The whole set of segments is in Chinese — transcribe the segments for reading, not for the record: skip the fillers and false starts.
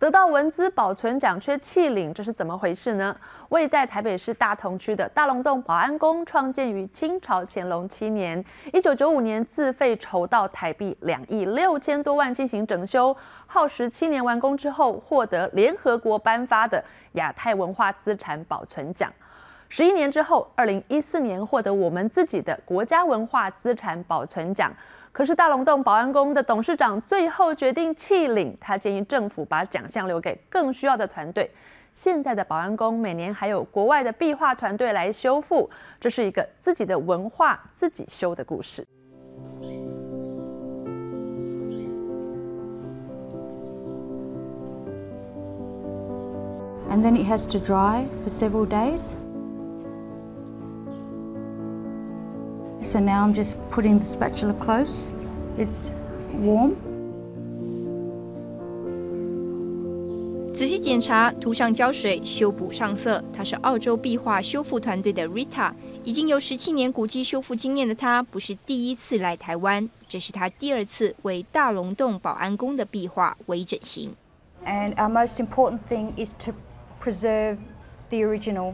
得到文资保存奖却弃领，这是怎么回事呢？位在台北市大同区的大龙峒保安宫创建于清朝乾隆7年，1995年自费筹到台币2亿6千多万进行整修，耗时7年完工之后，获得联合国颁发的亚太文化资产保存奖。 11年之后，2014年获得我们自己的国家文化资产保存奖。可是大龙峒保安宫的董事长最后决定弃领，他建议政府把奖项留给更需要的团队。现在的保安宫每年还有国外的壁画团队来修复，这是一个自己的文化自己修的故事。 And then it has to dry for several days. So now I'm just putting the spatula close. It's warm. 仔细检查，涂上胶水，修补上色。她是澳洲壁画修复团队的 Rita， 已经有17年古迹修复经验的她，不是第一次来台湾，这是她第2次为大龙峒保安宫的壁画微整形。 And our most important thing is to preserve the original.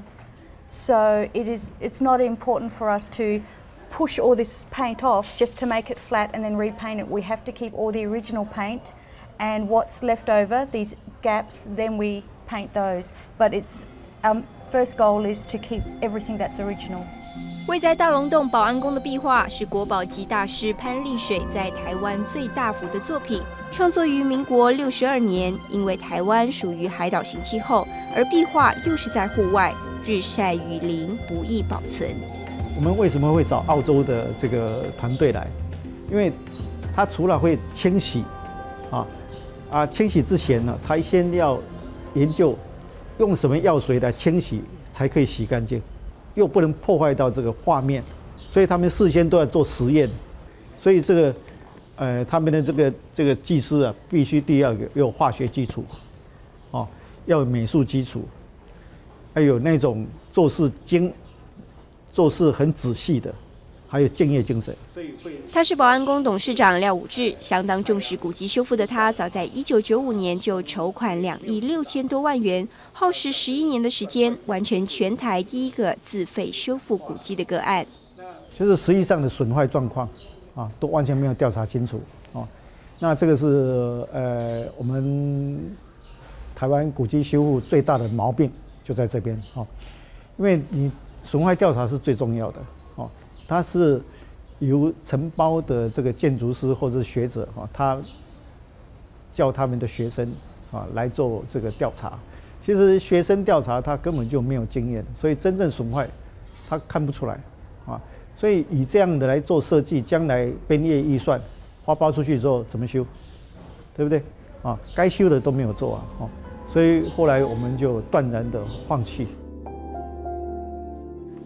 So it's not important for us to push all this paint off just to make it flat and then repaint it. We have to keep all the original paint, and what's left over, these gaps, then we paint those. But it's our first goal is to keep everything that's original. 位在大龙峒保安宫的壁画是国宝级大师潘丽水在台湾最大幅的作品，创作于民国62年。因为台湾属于海岛型气候，而壁画又是在户外，日晒雨淋，不易保存。我们为什么会找澳洲的这个团队来？因为它除了会清洗，清洗之前呢，它先要研究用什么药水来清洗才可以洗干净。 又不能破坏到这个画面，所以他们事先都要做实验，所以这个，他们的这个技师啊，必须第一要有化学基础，哦，要有美术基础，还有那种做事很仔细的，还有敬业精神。他是保安宫董事长廖武志，相当重视古迹修复的他，早在1995年就筹款2亿6千多万元。 耗时11年的时间，完成全台第一个自费修复古迹的个案。就是实际上的损坏状况啊，都完全没有调查清楚啊。那这个是我们台湾古迹修复最大的毛病就在这边啊，因为你损坏调查是最重要的啊，它是由承包的这个建筑师或者是学者啊，他叫他们的学生啊来做这个调查。 其实学生调查他根本就没有经验，所以真正损坏他看不出来啊。所以以这样的来做设计，将来编列预算花包出去之后怎么修，对不对啊？该修的都没有做啊，所以后来我们就断然的放弃。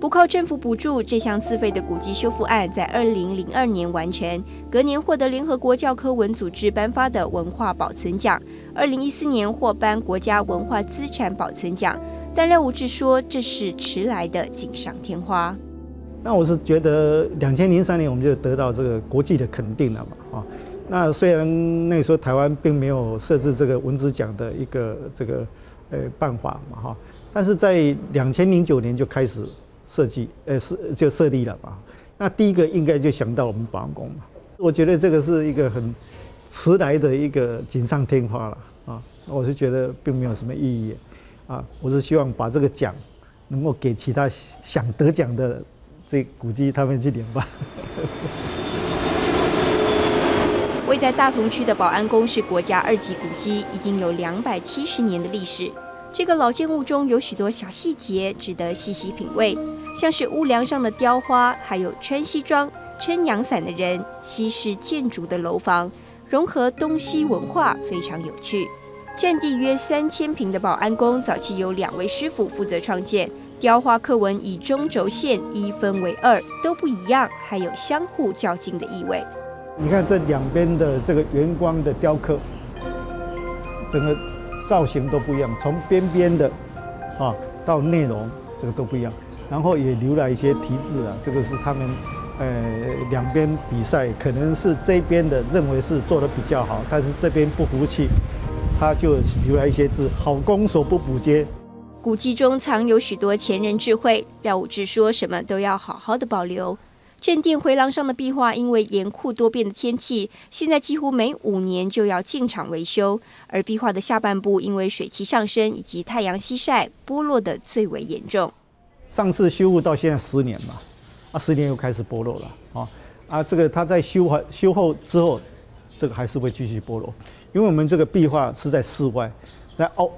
不靠政府补助，这项自费的古迹修复案在2002年完成，隔年获得联合国教科文组织颁发的文化保存奖。 2014年获颁国家文化资产保存奖，但廖武志说这是迟来的锦上添花。那我是觉得2003年我们就得到这个国际的肯定了嘛，啊，那虽然那时候台湾并没有设置这个文资奖的一个这个办法嘛，哈，但是在2009年就开始设立了嘛。那第一个应该就想到我们保安宫嘛，我觉得这个是一个很。 迟来的一个锦上添花了啊！我是觉得并没有什么意义啊！我是希望把这个奖能够给其他想得奖的这古迹他们去领吧。位在大同区的保安宫是国家2级古迹，已经有270年的历史。这个老建物中有许多小细节值得细细品味，像是屋梁上的雕花，还有穿西装、撑阳伞的人，西式建筑的楼房。 融合东西文化非常有趣。占地约3000坪的保安宫，早期有2位师傅负责创建，雕花刻纹以中轴线1分为2，都不一样，还有相互较劲的意味。你看这两边的这个圆光的雕刻，整个造型都不一样，从边边的啊到内容这个都不一样，然后也留了一些题字啊，这个是他们。 两边比赛可能是这边的认为是做得比较好，但是这边不服气，他就留了一些字：“好攻所不补接。”古迹中藏有许多前人智慧，廖武智说什么都要好好的保留。正殿回廊上的壁画，因为严酷多变的天气，现在几乎每5年就要进场维修。而壁画的下半部，因为水汽上升以及太阳西晒，剥落的最为严重。上次修复到现在10年嘛，10年又开始剥落了这个它在修后之后，这个还是会继续剥落，因为我们这个壁画是在室外。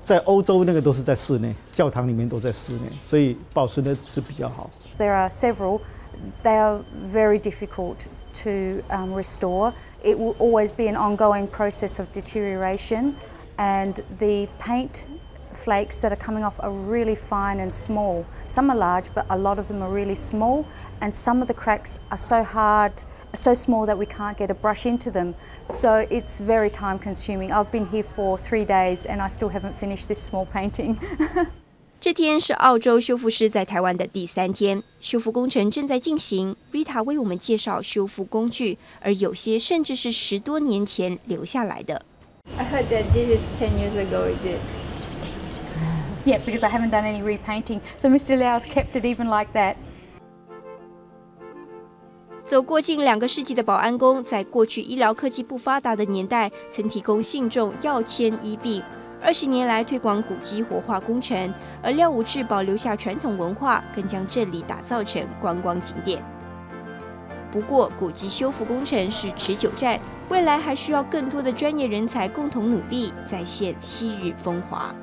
在欧洲那个都是在室内，教堂里面都在室内，所以保存的是比较好。There are several. They are very difficult to restore. It will always be an ongoing process of deterioration, and the paint flakes that are coming off are really fine and small. Some are large, but a lot of them are really small, and some of the cracks are so hard. So small that we can't get a brush into them, so it's very time consuming. I've been here for 3 days and I still haven't finished this small painting. 这天是澳洲修复师在台湾的第3天，修复工程正在进行。Rita 为我们介绍修复工具，而有些甚至是10多年前留下来的。I heard that this is 10 years ago. This is 10 years ago. Yeah, because I haven't done any repainting, so Mr. Liao's kept it even like that. 走过近2个世纪的保安宫，在过去医疗科技不发达的年代，曾提供信众药签医病。20年来推广古迹活化工程，而廖武智保留下传统文化，更将这里打造成观光景点。不过，古迹修复工程是持久战，未来还需要更多的专业人才共同努力，再现昔日风华。